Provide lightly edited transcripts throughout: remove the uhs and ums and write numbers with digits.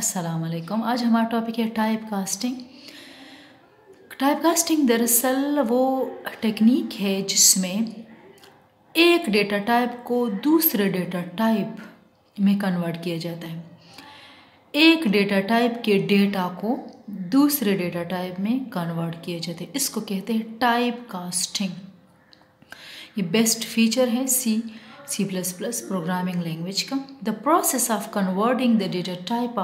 अस्सलाम वालेकुम। आज हमारा टॉपिक है टाइप कास्टिंग। दरअसल वो टेक्निक है जिसमें एक डेटा टाइप को दूसरे डेटा टाइप में कन्वर्ट किया जाता है। एक डेटा टाइप के डेटा को दूसरे डेटा टाइप में कन्वर्ट किया जाता है, इसको कहते हैं टाइप कास्टिंग। ये बेस्ट फीचर है C++ प्रोग्रामिंग लैंग्वेज का। The process of converting the data type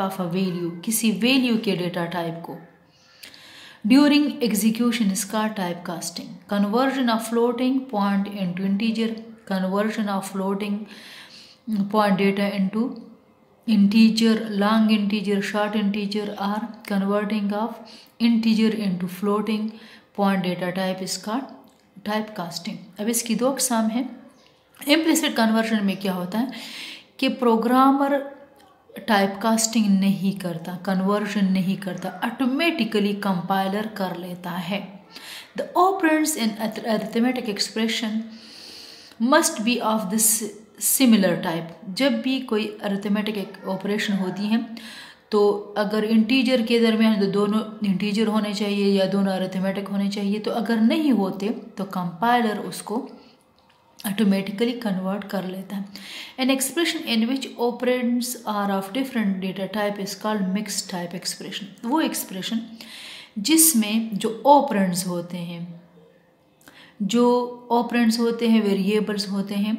of a value किसी वैल्यू के डेटा टाइप को ड्यूरिंग एग्जीक्यूशन इसका type casting. Conversion of floating point into integer, conversion of floating point data into integer, long integer, short integer or converting of integer into floating point data type इसका type casting. अब इसकी दो अकसाम हैं। Implicit conversion में क्या होता है कि प्रोग्रामर टाइप कास्टिंग नहीं करता, कन्वर्जन नहीं करता, ऑटोमेटिकली कंपाइलर कर लेता है। The operands in arithmetic expression must be of this similar type. जब भी कोई अरिथमेटिक ऑपरेशन होती है तो अगर इंटीजर के दरमियान तो दोनों इंटीजर होने चाहिए या दोनों अरिथमेटिक होने चाहिए, तो अगर नहीं होते तो कंपाइलर उसको ऑटोमेटिकली कन्वर्ट कर लेता है। An expression in which operands are of different data type is called mixed type expression. वो एक्सप्रेशन जिसमें जो ऑपरेंड्स होते हैं वेरिएबल्स होते हैं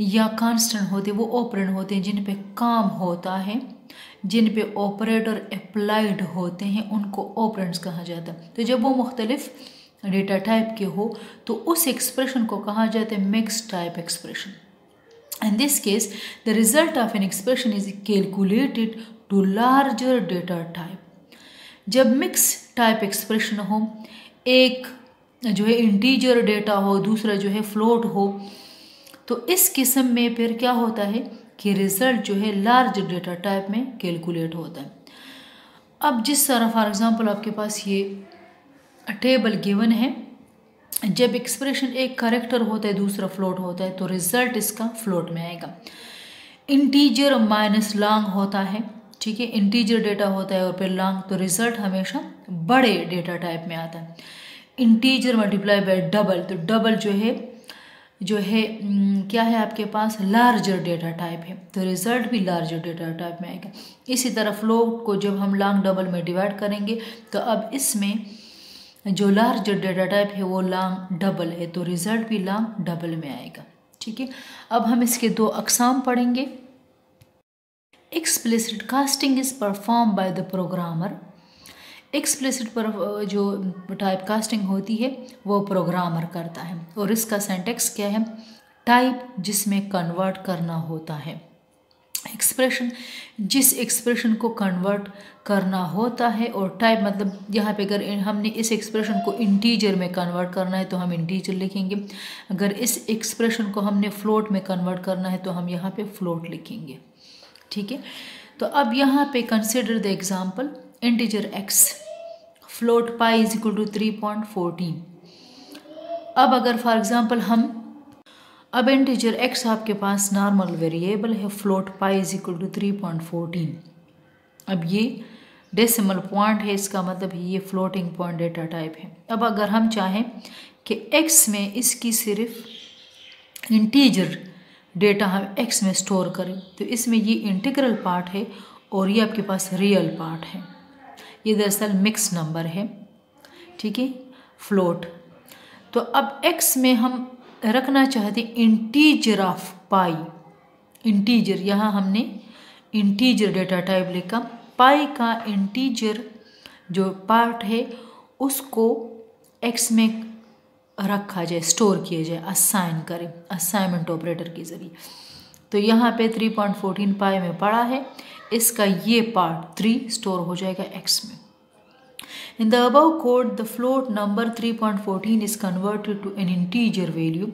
या कांस्टेंट होते हैं, वो ऑपरेंड होते हैं जिन पे काम होता है, जिन पे ऑपरेटर अप्लाइड होते हैं, उनको ऑपरेंड्स कहा जाता है। तो जब वो मुख्तलिफ डेटा टाइप के हो तो उस एक्सप्रेशन को कहा जाता है mixed type expression. In this case the result of an expression is calculated to larger data type. जब मिक्स टाइप एक्सप्रेशन हो, एक जो है इंटीजर डेटा हो, दूसरा जो है फ्लोट हो, तो इस किस्म में फिर क्या होता है कि रिज़ल्ट जो है लार्ज डेटा टाइप में कैलकुलेट होता है। अब जिस तरह फॉर एग्ज़ाम्पल आपके पास ये टेबल गिवन है, जब एक्सप्रेशन एक कैरेक्टर होता है दूसरा फ्लोट होता है तो रिज़ल्ट इसका फ्लोट में आएगा। इंटीजर माइनस लॉन्ग होता है, ठीक है, इंटीजर डेटा होता है और फिर लॉन्ग, तो रिज़ल्ट हमेशा बड़े डेटा टाइप में आता है। इंटीजर मल्टीप्लाई बाय डबल, तो डबल जो है क्या है आपके पास लार्जर डेटा टाइप है, तो रिज़ल्ट भी लार्जर डेटा टाइप में आएगा। इसी तरह फ्लोट को जब हम लॉन्ग डबल में डिवाइड करेंगे तो अब इसमें जो लार्जर डेटा टाइप है वो लॉन्ग डबल है, तो रिज़ल्ट भी लॉन्ग डबल में आएगा। ठीक है, अब हम इसके दो अकसाम पढ़ेंगे। Explicit casting is perform by the programmer. Explicit पर जो टाइप कास्टिंग होती है वो प्रोग्रामर करता है, और इसका सेंटेक्स क्या है, टाइप जिसमें कन्वर्ट करना होता है, एक्सप्रेशन जिस एक्सप्रेशन को कन्वर्ट करना होता है, और टाइप मतलब यहाँ पे अगर हमने इस एक्सप्रेशन को इंटीजर में कन्वर्ट करना है तो हम इंटीजर लिखेंगे, अगर इस एक्सप्रेशन को हमने फ्लोट में कन्वर्ट करना है तो हम यहाँ पे फ्लोट लिखेंगे। ठीक है, तो अब यहाँ पे consider the example integer x, float pi is equal to 3.14। अब अगर फॉर एग्ज़ाम्पल हम इंटीजर x आपके पास नॉर्मल वेरिएबल है, float pi is equal to 3.14। अब ये डेसिमल पॉइंट है, इसका मतलब ये फ्लोटिंग पॉइंट डेटा टाइप है। अब अगर हम चाहें कि x में इसकी सिर्फ इंटीजर डेटा हम x में स्टोर करें, तो इसमें ये इंटीग्रल पार्ट है और ये आपके पास रियल पार्ट है। ये दरअसल मिक्स नंबर है, ठीक है, फ्लोट। तो अब x में हम रखना चाहते इंटीजर ऑफ पाई, इंटीजर, यहाँ हमने इंटीजर डेटा टाइप लिखा, पाई का इंटीजर जो पार्ट है उसको x में रखा जाए, स्टोर किया जाए, असाइन करें असाइनमेंट ऑपरेटर के ज़रिए। तो यहाँ पे 3.14 पाई में पड़ा है, इसका ये पार्ट 3 स्टोर हो जाएगा x में। In the above code the float number 3.14 is converted to an integer value.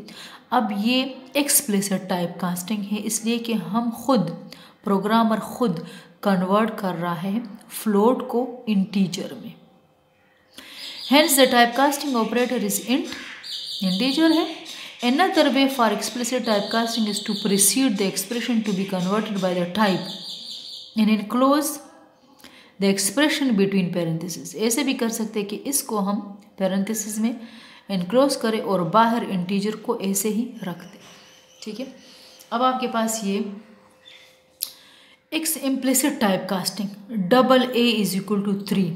अब ये एक्सप्लिसिट टाइप कास्टिंग है, इसलिए कि हम खुद प्रोग्रामर खुद कन्वर्ट कर रहा है फ्लोट को इंटीजर में। Hence the type casting operator is integer है, Another way for explicit typecasting is to precede the expression to be converted by the type and enclose the expression between parentheses. ऐसे भी कर सकते हैं कि इसको हम parentheses में enclose करें और बाहर integer को ऐसे ही रख दें. ठीक है, अब आपके पास ये X implicit typecasting. Double A is equal to 3.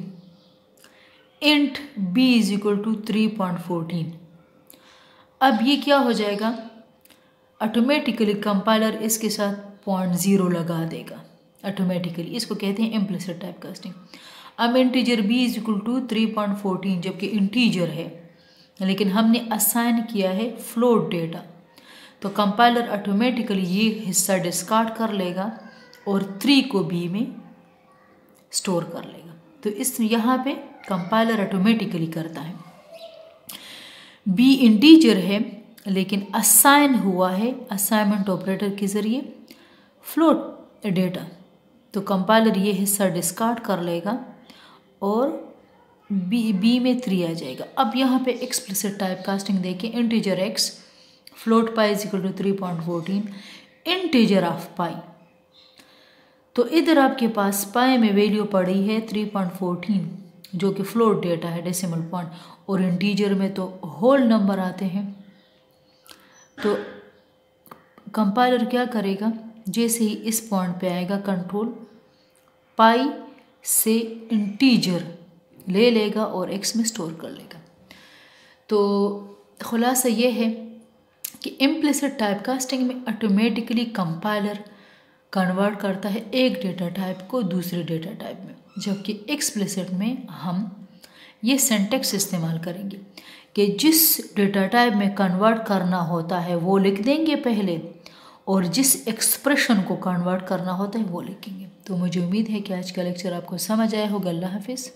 Int B is equal to 3.14. अब ये क्या हो जाएगा, ऑटोमेटिकली कंपाइलर इसके साथ 0.0 लगा देगा ऑटोमेटिकली. इसको कहते हैं इम्प्लिसिट टाइप कास्टिंग. अब integer B is equal to 3.14 जबकि इंटीजर है, लेकिन हमने असाइन किया है फ्लोट डेटा, तो कंपाइलर ऑटोमेटिकली ये हिस्सा डिस्कार्ड कर लेगा और 3 को B में स्टोर कर लेगा. तो इस यहाँ पे कंपाइलर ऑटोमेटिकली करता है. बी इंटीजर है लेकिन असाइन हुआ है असाइनमेंट ऑपरेटर के ज़रिए फ्लोट डेटा, तो कंपाइलर ये हिस्सा डिस्कार्ड कर लेगा और बी में 3 आ जाएगा. अब यहाँ पे एक्सप्लिसिट टाइप कास्टिंग देखें. Integer x, float pi is equal to 3.14, integer of pi. तो इधर आपके पास पाई में वैल्यू पड़ी है 3.14 जो कि फ्लोट डेटा है डेसिमल पॉइंट, और इंटीजर में तो होल नंबर आते हैं. तो कंपाइलर क्या करेगा, जैसे ही इस पॉइंट पे आएगा कंट्रोल पाई से इंटीजर ले लेगा और एक्स में स्टोर कर लेगा. तो खुलासा ये है कि इम्प्लिसिट टाइपकास्टिंग में ऑटोमेटिकली कंपाइलर कन्वर्ट करता है एक डेटा टाइप को दूसरे डेटा टाइप में, जबकि एक्सप्लिसिट में हम ये सिंटैक्स इस्तेमाल करेंगे कि जिस डेटा टाइप में कन्वर्ट करना होता है वो लिख देंगे पहले, और जिस एक्सप्रेशन को कन्वर्ट करना होता है वो लिखेंगे. तो मुझे उम्मीद है कि आज का लेक्चर आपको समझ आया होगा. अल्लाह हाफिज़.